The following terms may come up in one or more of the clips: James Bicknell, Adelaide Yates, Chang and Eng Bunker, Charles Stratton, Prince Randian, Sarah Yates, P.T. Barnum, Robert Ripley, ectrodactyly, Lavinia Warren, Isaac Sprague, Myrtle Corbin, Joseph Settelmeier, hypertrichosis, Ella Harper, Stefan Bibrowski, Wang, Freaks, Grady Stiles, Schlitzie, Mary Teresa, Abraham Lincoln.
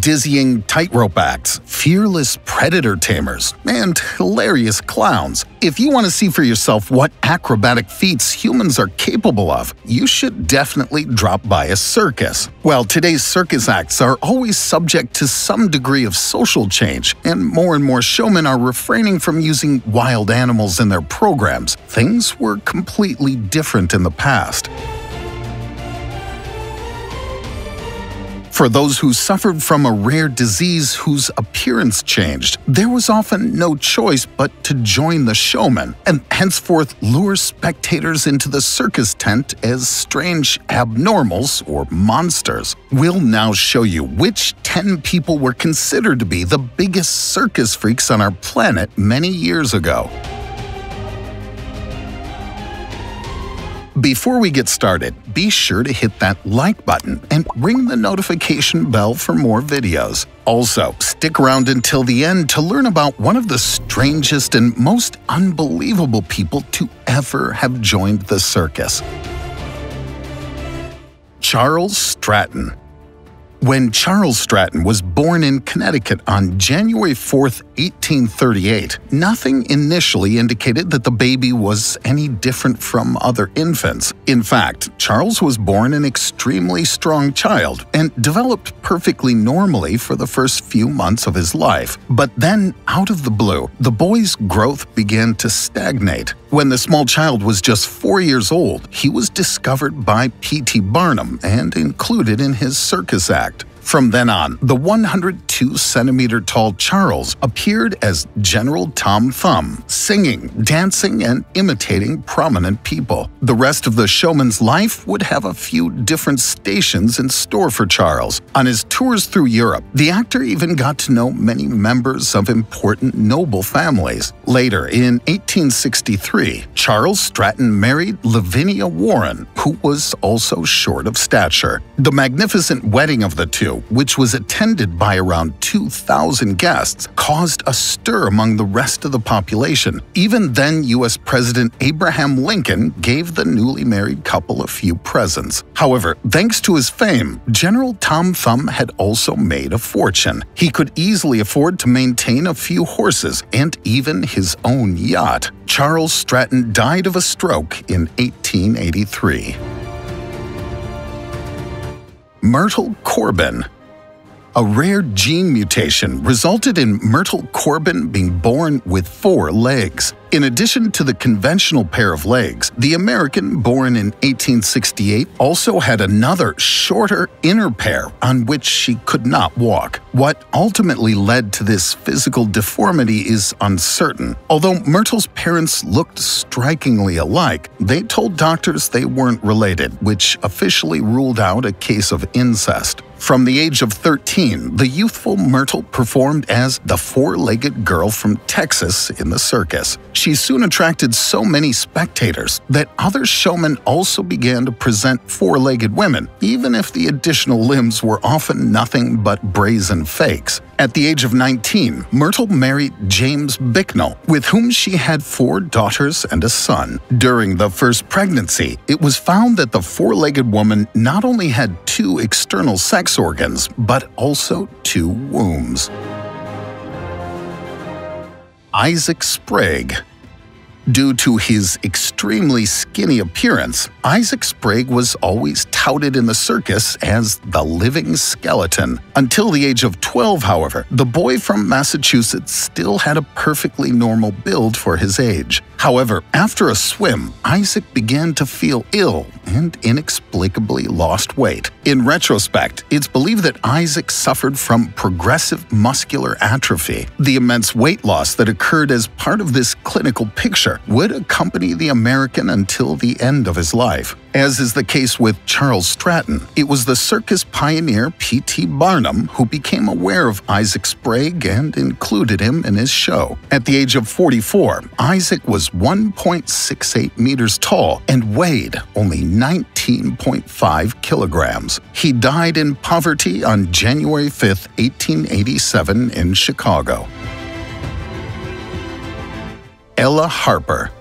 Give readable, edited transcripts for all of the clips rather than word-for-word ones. dizzying tightrope acts, fearless predator tamers, and hilarious clowns. If you want to see for yourself what acrobatic feats humans are capable of, you should definitely drop by a circus. While today's circus acts are always subject to some degree of social change, and more showmen are refraining from using wild animals in their programs, things were completely different in the past. For those who suffered from a rare disease whose appearance changed, there was often no choice but to join the showmen, and henceforth lure spectators into the circus tent as strange abnormals or monsters. We'll now show you which 10 people were considered to be the biggest circus freaks on our planet many years ago. Before we get started, be sure to hit that like button and ring the notification bell for more videos. Also, stick around until the end to learn about one of the strangest and most unbelievable people to ever have joined the circus. Charles Stratton. When Charles Stratton was born in Connecticut on January 4, 1838, nothing initially indicated that the baby was any different from other infants. In fact, Charles was born an extremely strong child and developed perfectly normally for the first few months of his life. But then, out of the blue, the boy's growth began to stagnate. When the small child was just 4 years old, he was discovered by P.T. Barnum and included in his circus act. From then on, the 102-centimeter-tall Charles appeared as General Tom Thumb, singing, dancing, and imitating prominent people. The rest of the showman's life would have a few different stations in store for Charles. On his tours through Europe, the actor even got to know many members of important noble families. Later, in 1863, Charles Stratton married Lavinia Warren, who was also short of stature. The magnificent wedding of the two, which was attended by around 2,000 guests, caused a stir among the rest of the population. Even then, U.S. President Abraham Lincoln gave the newly married couple a few presents. However, thanks to his fame, General Tom Thumb had also made a fortune. He could easily afford to maintain a few horses and even his own yacht. Charles Stratton died of a stroke in 1883. Myrtle Corbin. A rare gene mutation resulted in Myrtle Corbin being born with 4 legs. In addition to the conventional pair of legs, the American born in 1868 also had another, shorter inner pair on which she could not walk. What ultimately led to this physical deformity is uncertain. Although Myrtle's parents looked strikingly alike, they told doctors they weren't related, which officially ruled out a case of incest. From the age of 13, the youthful Myrtle performed as the 4-legged girl from Texas in the circus. She soon attracted so many spectators that other showmen also began to present 4-legged women, even if the additional limbs were often nothing but brazen fakes. At the age of 19, Myrtle married James Bicknell, with whom she had 4 daughters and a son. During the first pregnancy, it was found that the 4-legged woman not only had 2 external sex organs, but also 2 wombs. Isaac Sprague. Due to his extremely skinny appearance, Isaac Sprague was always touted in the circus as the living skeleton. Until the age of 12, however, the boy from Massachusetts still had a perfectly normal build for his age. However, after a swim, Isaac began to feel ill and inexplicably lost weight. In retrospect, it's believed that Isaac suffered from progressive muscular atrophy. The immense weight loss that occurred as part of this clinical picture would accompany the American until the end of his life. As is the case with Charles Stratton, it was the circus pioneer P.T. Barnum who became aware of Isaac Sprague and included him in his show. At the age of 44, Isaac was 1.68 meters tall and weighed only 19.5 kilograms. He died in poverty on January 5, 1887 in Chicago. Ella Harper.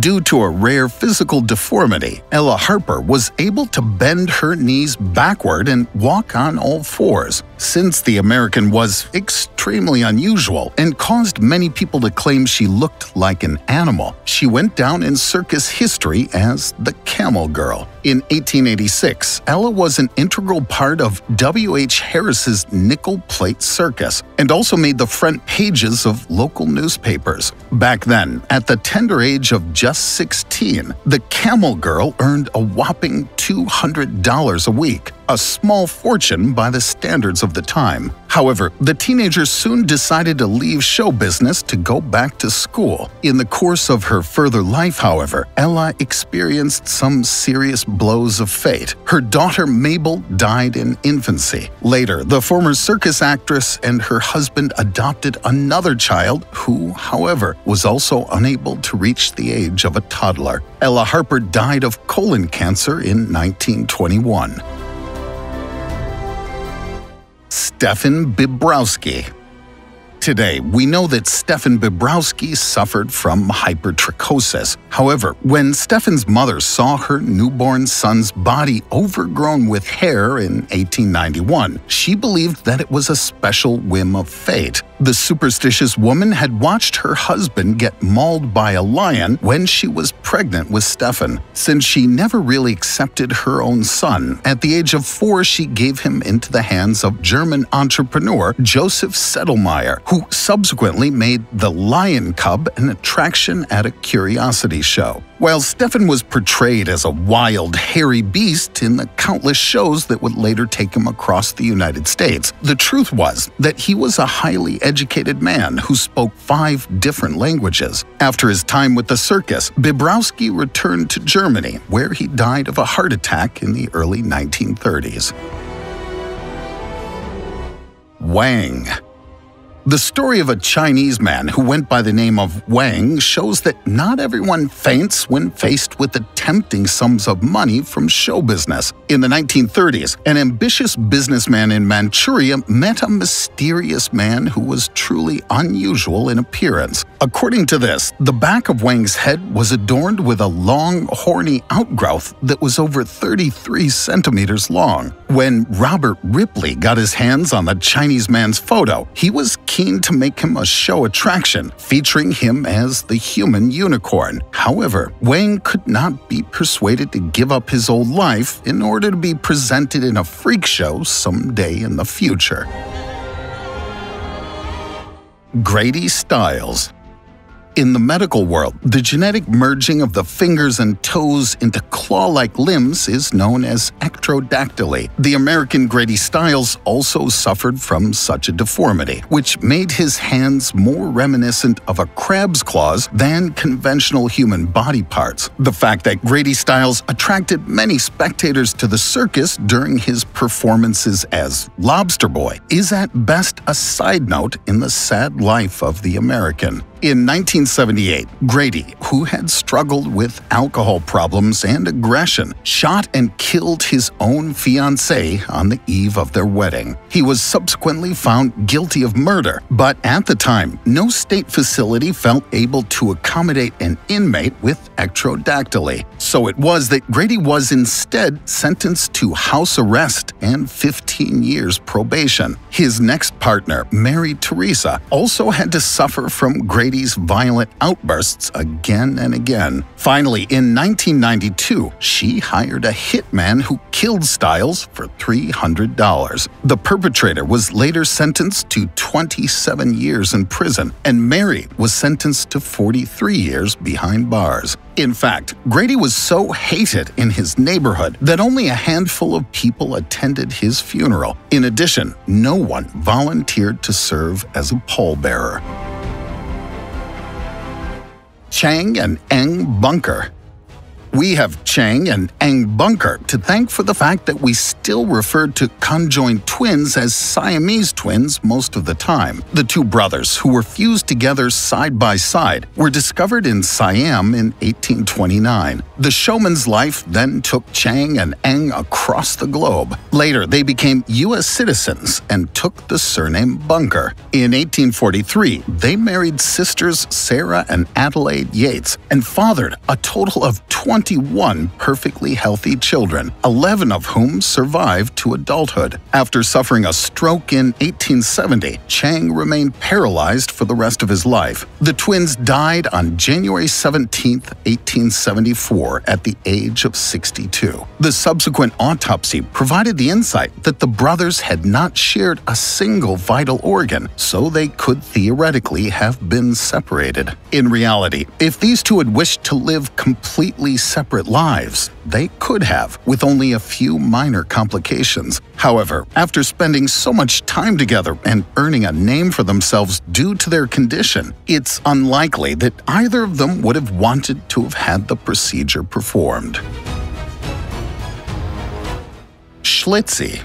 Due to a rare physical deformity, Ella Harper was able to bend her knees backward and walk on all fours, since the American was extremely unusual and caused many people to claim she looked like an animal. She went down in circus history as the Camel Girl. In 1886, Ella was an integral part of W.H. Harris's Nickel Plate Circus and also made the front pages of local newspapers. Back then, at the tender age of just 16, the Camel Girl earned a whopping $200 a week, a small fortune by the standards of the time. However, the teenager soon decided to leave show business to go back to school. In the course of her further life, however, Ella experienced some serious blows of fate. Her daughter Mabel died in infancy. Later, the former circus actress and her husband adopted another child who, however, was also unable to reach the age of a toddler. Ella Harper died of colon cancer in 1921. Stefan Bibrowski. Today, we know that Stefan Bibrowski suffered from hypertrichosis. However, when Stefan's mother saw her newborn son's body overgrown with hair in 1891, she believed that it was a special whim of fate. The superstitious woman had watched her husband get mauled by a lion when she was pregnant with Stefan. Since she never really accepted her own son, at the age of 4 she gave him into the hands of German entrepreneur Joseph Settelmeier, who subsequently made the lion cub an attraction at a curiosity show. While Stefan was portrayed as a wild, hairy beast in the countless shows that would later take him across the United States, the truth was that he was a highly educated man who spoke 5 different languages. After his time with the circus, Bibrowski returned to Germany, where he died of a heart attack in the early 1930s. Wang. The story of a Chinese man who went by the name of Wang shows that not everyone faints when faced with the tempting sums of money from show business. In the 1930s, an ambitious businessman in Manchuria met a mysterious man who was truly unusual in appearance. According to this, the back of Wang's head was adorned with a long, horny outgrowth that was over 33 centimeters long. When Robert Ripley got his hands on the Chinese man's photo, he was keen to make him a show attraction, featuring him as the human unicorn. However, Wang could not be persuaded to give up his old life in order to be presented in a freak show someday in the future. Grady Stiles. In the medical world, the genetic merging of the fingers and toes into claw-like limbs is known as ectrodactyly. The American Grady Stiles also suffered from such a deformity, which made his hands more reminiscent of a crab's claws than conventional human body parts. The fact that Grady Stiles attracted many spectators to the circus during his performances as Lobster Boy is at best a side note in the sad life of the American. In 1978, Grady, who had struggled with alcohol problems and aggression, shot and killed his own fiancée on the eve of their wedding. He was subsequently found guilty of murder, but at the time, no state facility felt able to accommodate an inmate with ectrodactyly. So it was that Grady was instead sentenced to house arrest and 15 years probation. His next partner, Mary Teresa, also had to suffer from Grady's violent outbursts again and again. Finally, in 1992, she hired a hitman who killed Stiles for $300. The perpetrator was later sentenced to 27 years in prison, and Mary was sentenced to 43 years behind bars. In fact, Grady was so hated in his neighborhood that only a handful of people attended his funeral. In addition, no one volunteered to serve as a pallbearer. Chang and Eng Bunker. We have Chang and Eng Bunker to thank for the fact that we still refer to conjoined twins as Siamese twins most of the time. The two brothers, who were fused together side by side, were discovered in Siam in 1829. The showman's life then took Chang and Eng across the globe. Later, they became U.S. citizens and took the surname Bunker. In 1843, they married sisters Sarah and Adelaide Yates and fathered a total of 21 perfectly healthy children, 11 of whom survived to adulthood. After suffering a stroke in 1870, Chang remained paralyzed for the rest of his life. The twins died on January 17, 1874, at the age of 62. The subsequent autopsy provided the insight that the brothers had not shared a single vital organ, so they could theoretically have been separated. In reality, if these two had wished to live completely separate lives, they could have, with only a few minor complications. However, after spending so much time together and earning a name for themselves due to their condition, it's unlikely that either of them would have wanted to have had the procedure performed. Schlitzie.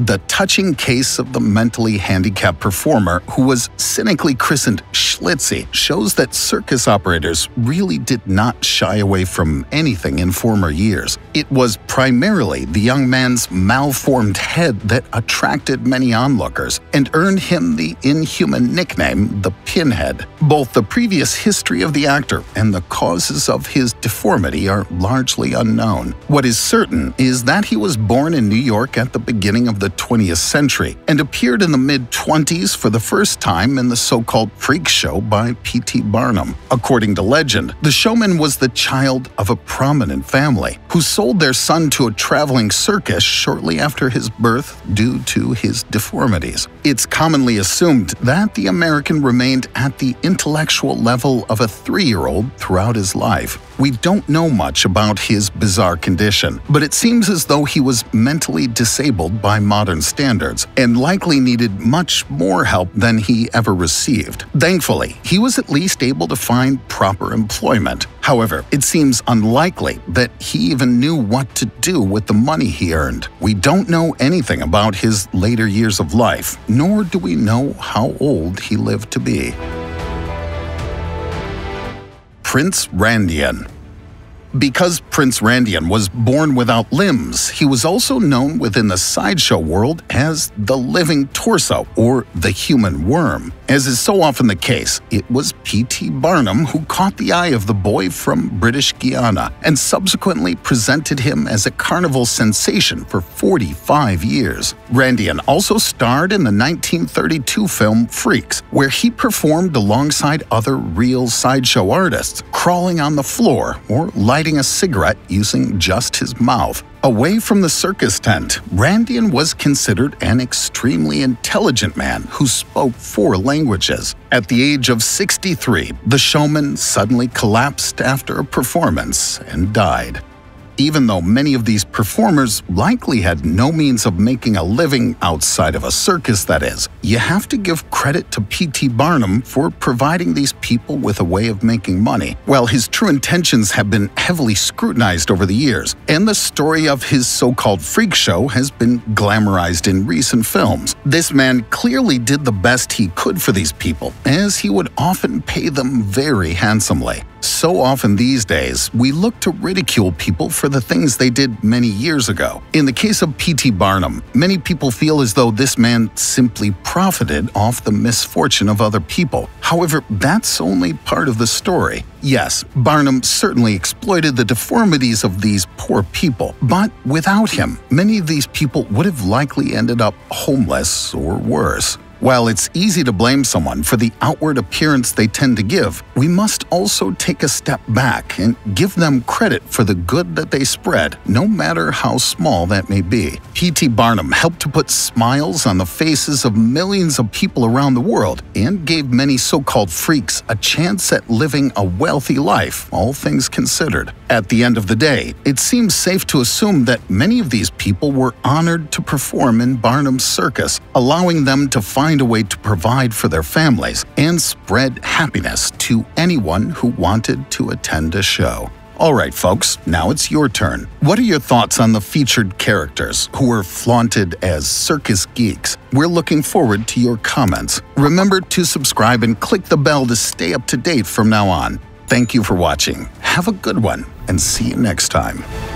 The touching case of the mentally handicapped performer who was cynically christened Schlitzie shows that circus operators really did not shy away from anything in former years. It was primarily the young man's malformed head that attracted many onlookers and earned him the inhuman nickname, the Pinhead. Both the previous history of the actor and the causes of his deformity are largely unknown. What is certain is that he was born in New York at the beginning of the 20th century and appeared in the mid-20s for the first time in the so-called Freaks show by P.T. Barnum. According to legend, the showman was the child of a prominent family who sold their son to a traveling circus shortly after his birth due to his deformities. It's commonly assumed that the American remained at the intellectual level of a 3-year-old throughout his life. We don't know much about his bizarre condition, but it seems as though he was mentally disabled by modern standards and likely needed much more help than he ever received. Thankfully, he was at least able to find proper employment. However, it seems unlikely that he even knew what to do with the money he earned. We don't know anything about his later years of life, nor do we know how old he lived to be. Prince Randian. Because Prince Randian was born without limbs, he was also known within the sideshow world as the living torso or the human worm. As is so often the case, it was P.T. Barnum who caught the eye of the boy from British Guiana and subsequently presented him as a carnival sensation for 45 years. Randian also starred in the 1932 film Freaks, where he performed alongside other real sideshow artists, crawling on the floor or lighting a cigarette using just his mouth. Away from the circus tent, Randian was considered an extremely intelligent man who spoke 4 languages. At the age of 63, the showman suddenly collapsed after a performance and died. Even though many of these performers likely had no means of making a living outside of a circus, that is, you have to give credit to P.T. Barnum for providing these people with a way of making money. While his true intentions have been heavily scrutinized over the years, and the story of his so-called freak show has been glamorized in recent films, this man clearly did the best he could for these people, as he would often pay them very handsomely. So often these days, we look to ridicule people for the things they did many years ago. In the case of P.T. Barnum, many people feel as though this man simply profited off the misfortune of other people. However, that's only part of the story. Yes, Barnum certainly exploited the deformities of these poor people, but without him, many of these people would have likely ended up homeless or worse. While it's easy to blame someone for the outward appearance they tend to give, we must also take a step back and give them credit for the good that they spread, no matter how small that may be. P.T. Barnum helped to put smiles on the faces of millions of people around the world and gave many so-called freaks a chance at living a wealthy life, all things considered. At the end of the day, it seems safe to assume that many of these people were honored to perform in Barnum's circus, allowing them to find a way to provide for their families and spread happiness to anyone who wanted to attend a show. All right, folks, now it's your turn. What are your thoughts on the featured characters who were flaunted as circus geeks? We're looking forward to your comments. Remember to subscribe and click the bell to stay up to date from now on. Thank you for watching. Have a good one, and see you next time.